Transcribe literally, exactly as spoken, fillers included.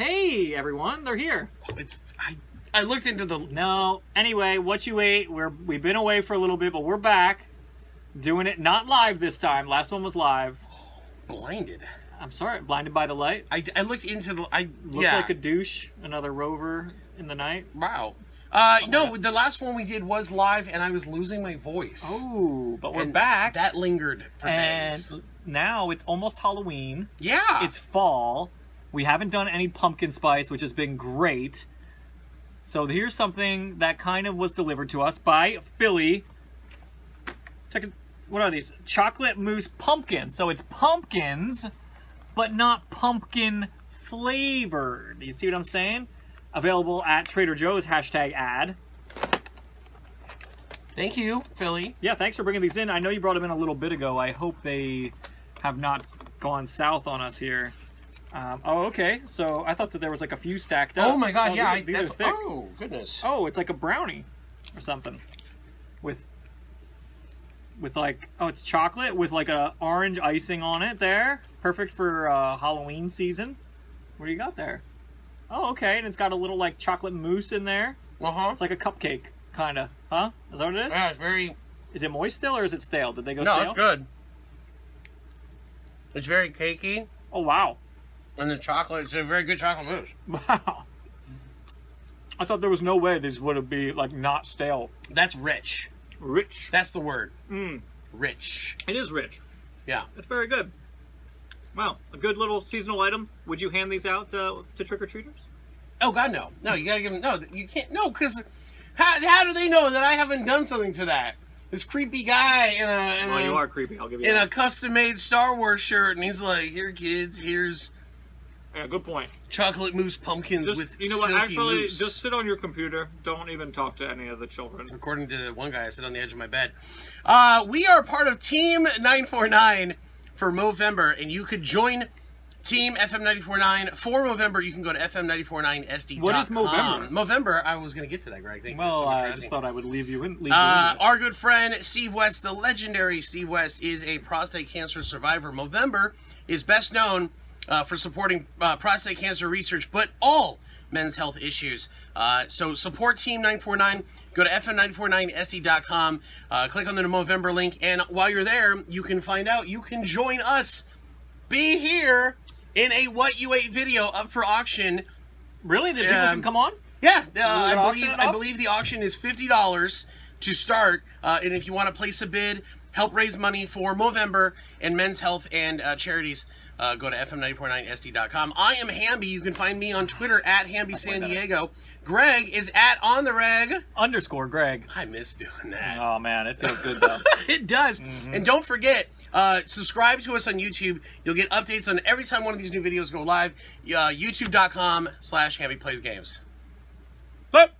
Hey, everyone, they're here. It's, I, I looked into the... No, anyway, what you ate, we're, we've been away for a little bit, but we're back. Doing it, not live this time. Last one was live. Blinded. I'm sorry, blinded by the light. I, I looked into the... I Looked yeah. like a douche, another rover in the night. Wow. Uh, oh, no, the last one we did was live, and I was losing my voice. Oh, but we're and back. That lingered for and days. Now it's almost Halloween. Yeah. It's fall. We haven't done any pumpkin spice, which has been great. So here's something that kind of was delivered to us by Philly. Check it. What are these? Chocolate mousse pumpkin. So it's pumpkins, but not pumpkin flavored. You see what I'm saying? Available at Trader Joe's, hashtag ad. Thank you, Philly. Yeah, thanks for bringing these in. I know you brought them in a little bit ago. I hope they have not gone south on us here. Um, oh, okay. So I thought that there was like a few stacked up. Oh my God, oh, yeah. These, I, these that's, are thick. Oh, goodness. Oh, it's like a brownie or something. With, with like, oh, it's chocolate with like a orange icing on it there. Perfect for uh, Halloween season. What do you got there? Oh, okay, and it's got a little, like, chocolate mousse in there. Uh-huh. It's like a cupcake, kind of. Huh? Is that what it is? Yeah, it's very... Is it moist still, or is it stale? Did they go no, stale? No, it's good. It's very cakey. Oh, wow. And the chocolate, it's a very good chocolate mousse. Wow. I thought there was no way this would be, like, not stale. That's rich. Rich. That's the word. Mm. Rich. It is rich. Yeah. It's very good. Wow, a good little seasonal item. Would you hand these out uh, to trick-or-treaters? Oh, God, no. No, you gotta give them... No, you can't... No, because how, how do they know that I haven't done something to that? This creepy guy in a... In well, a, you are creepy. I'll give you in that. A custom-made Star Wars shirt, and he's like, here, kids, here's... Yeah, good point. Chocolate mousse pumpkins just, with you know what? Actually, mousse. Just sit on your computer. Don't even talk to any of the children. According to one guy, I sit on the edge of my bed. Uh, we are part of Team nine four nine. For Movember, and you could join Team F M nine four nine for Movember. You can go to f m nine four nine s d dot com. What is Movember? Movember, I was going to get to that, Greg. Thank well, you so much uh, for I just thought I would leave you in. Leave uh, you in our good friend Steve West, the legendary Steve West, is a prostate cancer survivor. Movember is best known uh, for supporting uh, prostate cancer research, but all men's health issues. Uh, so support Team nine four nine. Go to f m nine four nine s d dot com, uh, click on the Movember link, and while you're there, you can find out, you can join us, be here in a What You Ate video up for auction. Really? Did um, people can come on? Yeah, uh, I believe I believe the auction is fifty dollars to start, uh, and if you want to place a bid, help raise money for Movember and men's health and uh, charities, uh, go to f m nine four nine s d dot com. I am Hamby. You can find me on Twitter at Hamby San Diego. Greg is at on the reg underscore Greg. I miss doing that. Oh man, it feels good though. It does. Mm-hmm. And don't forget, uh, subscribe to us on YouTube. You'll get updates on every time one of these new videos go live. Uh, YouTube dot com slash hambyplaysgames. Flip.